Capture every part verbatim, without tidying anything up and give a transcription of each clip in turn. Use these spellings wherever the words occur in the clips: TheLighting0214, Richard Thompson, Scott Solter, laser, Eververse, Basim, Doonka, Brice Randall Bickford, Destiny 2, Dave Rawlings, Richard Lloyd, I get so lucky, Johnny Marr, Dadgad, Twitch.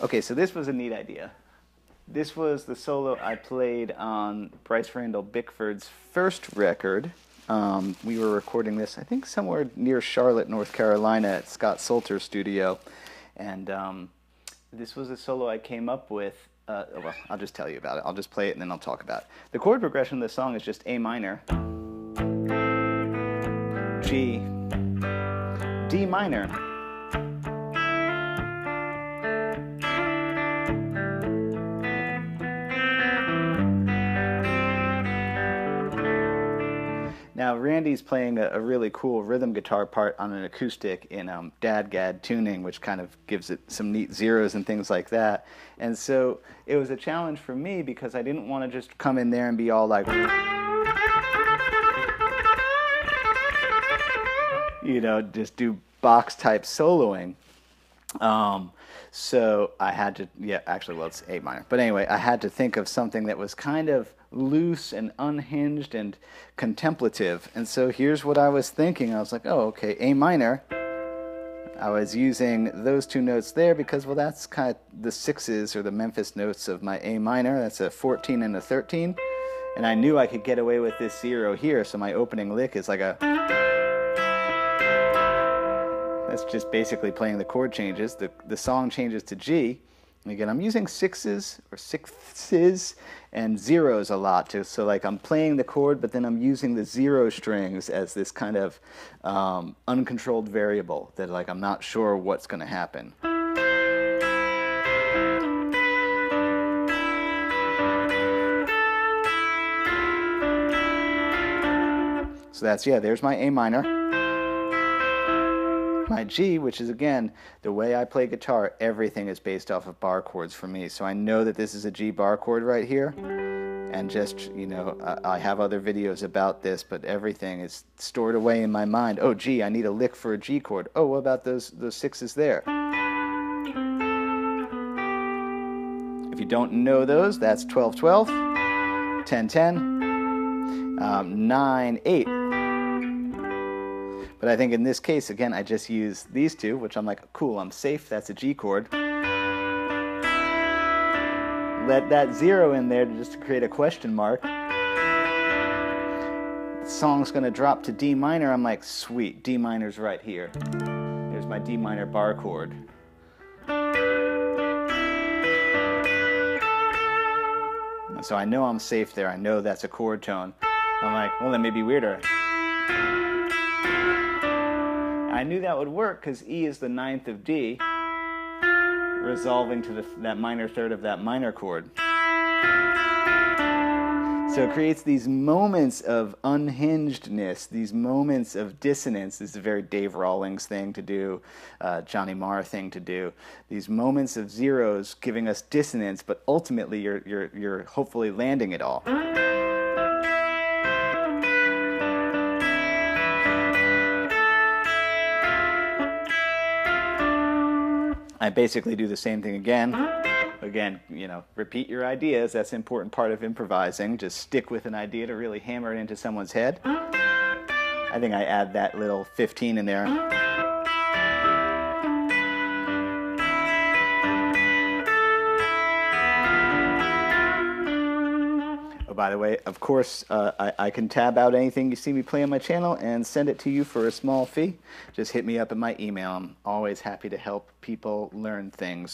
Okay, so this was a neat idea. This was the solo I played on Brice Randall Bickford's first record. Um, we were recording this, I think, somewhere near Charlotte, North Carolina at Scott Solter's studio. And um, this was a solo I came up with. Uh, well, I'll just tell you about it. I'll just play it and then I'll talk about it. The chord progression of this song is just A minor, G, D minor, Now, Randy's playing a, a really cool rhythm guitar part on an acoustic in um, Dadgad tuning, which kind of gives it some neat zeros and things like that. And so it was a challenge for me because I didn't want to just come in there and be all like, you know, just do box type soloing. Um, so I had to, yeah, actually, well, it's A minor. But anyway, I had to think of something that was kind of loose and unhinged and contemplative. And so here's what I was thinking. I was like, oh, okay, A minor. I was using those two notes there because, well, that's kind of the sixes or the Memphis notes of my A minor. That's a fourteen and a thirteen. And I knew I could get away with this zero here. So my opening lick is like a... That's just basically playing the chord changes. The, the song changes to G. And again, I'm using sixes or sixths and zeros a lot. Too. So like I'm playing the chord, but then I'm using the zero strings as this kind of um, uncontrolled variable that like I'm not sure what's going to happen. So that's, yeah, there's my A minor. My G, which is, again, the way I play guitar, everything is based off of bar chords for me. So I know that this is a G bar chord right here. And just, you know, I have other videos about this, but everything is stored away in my mind. Oh, G, I need a lick for a G chord. Oh, what about those, those sixes there? If you don't know those, that's twelve twelve, ten ten, um, nine eight. But I think in this case, again, I just use these two, which I'm like, cool, I'm safe, that's a G chord. Let that zero in there just to create a question mark. The song's gonna drop to D minor, I'm like, sweet, D minor's right here. There's my D minor bar chord. And so I know I'm safe there, I know that's a chord tone. I'm like, well, that may be weirder. I knew that would work because E is the ninth of D, resolving to the, that minor third of that minor chord. So it creates these moments of unhingedness, these moments of dissonance. This is a very Dave Rawlings thing to do, uh, Johnny Marr thing to do. These moments of zeros giving us dissonance, but ultimately you're, you're, you're hopefully landing it all. I basically do the same thing again. Again, you know, repeat your ideas. That's an important part of improvising. Just stick with an idea to really hammer it into someone's head. I think I add that little fifteen in there. Oh, by the way, of course, uh, I, I can tab out anything you see me play on my channel and send it to you for a small fee. Just hit me up at my email. I'm always happy to help people learn things.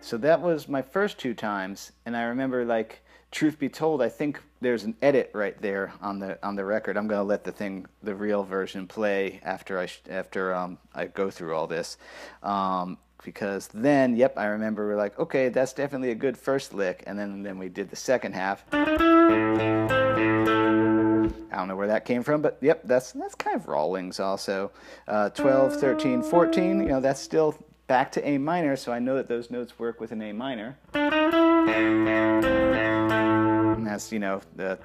So that was my first two times, and I remember, like, truth be told, I think there's an edit right there on the on the record. I'm gonna let the thing, the real version, play after I sh after um, I go through all this, um, because then, yep, I remember we're like, okay, that's definitely a good first lick, and then then we did the second half. I don't know where that came from, but yep, that's that's kind of Rawlings also. Uh, twelve, thirteen, fourteen, you know, that's still back to A minor, so I know that those notes work with an A minor. And that's, you know, the,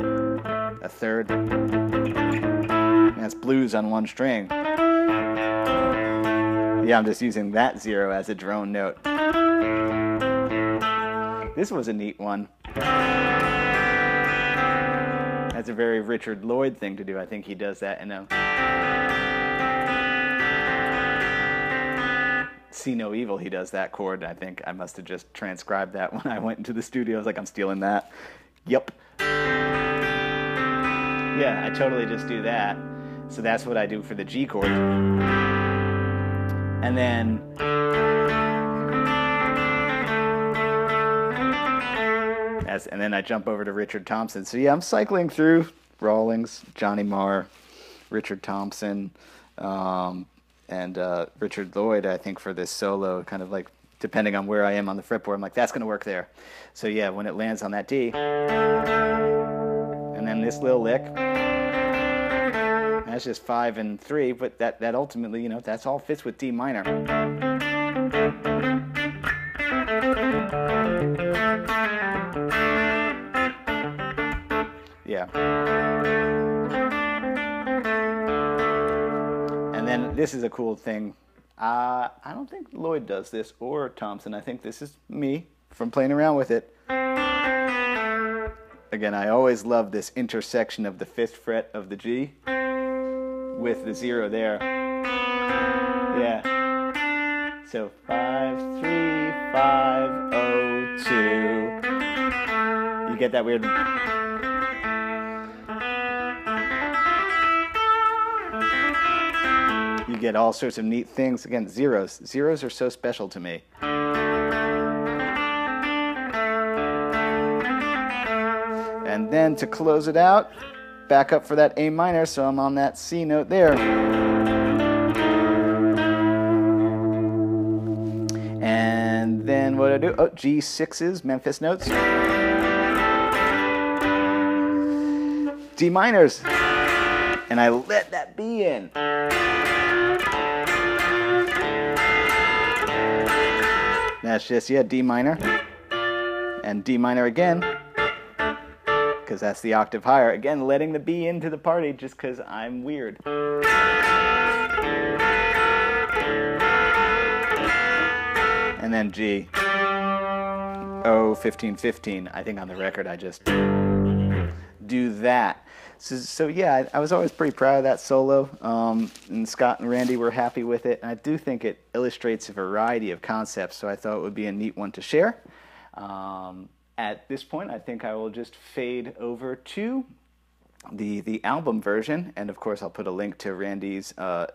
a third. And that's blues on one string. Yeah, I'm just using that zero as a drone note. This was a neat one. That's a very Richard Lloyd thing to do. I think he does that in a See No Evil. He does that chord. I think I must have just transcribed that when I went into the studio. I was like, I'm stealing that. Yep. Yeah, I totally just do that. So that's what I do for the G chord. And then as, and then I jump over to Richard Thompson. So yeah, I'm cycling through Rawlings, Johnny Marr, Richard Thompson, um, and uh, Richard Lloyd, I think, for this solo, kind of like depending on where I am on the fretboard, I'm like, that's going to work there. So yeah, when it lands on that D, and then this little lick, that's just five and three, but that, that ultimately, you know, that's all fits with D minor. Yeah. And then this is a cool thing. Uh, I don't think Lloyd does this, or Thompson. I think this is me from playing around with it. Again, I always love this intersection of the fifth fret of the G with the zero there. Yeah. So five, three, five, oh, two. You get that weird. You get all sorts of neat things. Again, zeros. Zeros are so special to me. And then to close it out, back up for that A minor, so I'm on that C note there. And then what do I do? Oh, G sixes, Memphis notes. D minors. And I let that B in. That's just, yeah, D minor, and D minor again, because that's the octave higher. Again, letting the B into the party just because I'm weird. And then G. Oh, fifteen, fifteen. I think on the record I just do that. So, so yeah, I, I was always pretty proud of that solo, um, and Scott and Randy were happy with it. And I do think it illustrates a variety of concepts, so I thought it would be a neat one to share. Um, at this point, I think I will just fade over to the, the album version, and of course I'll put a link to Randy's, uh,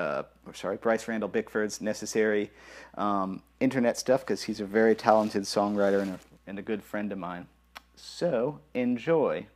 uh, sorry, Brice Randall Bickford's necessary um, internet stuff, because he's a very talented songwriter and a, and a good friend of mine. So, enjoy.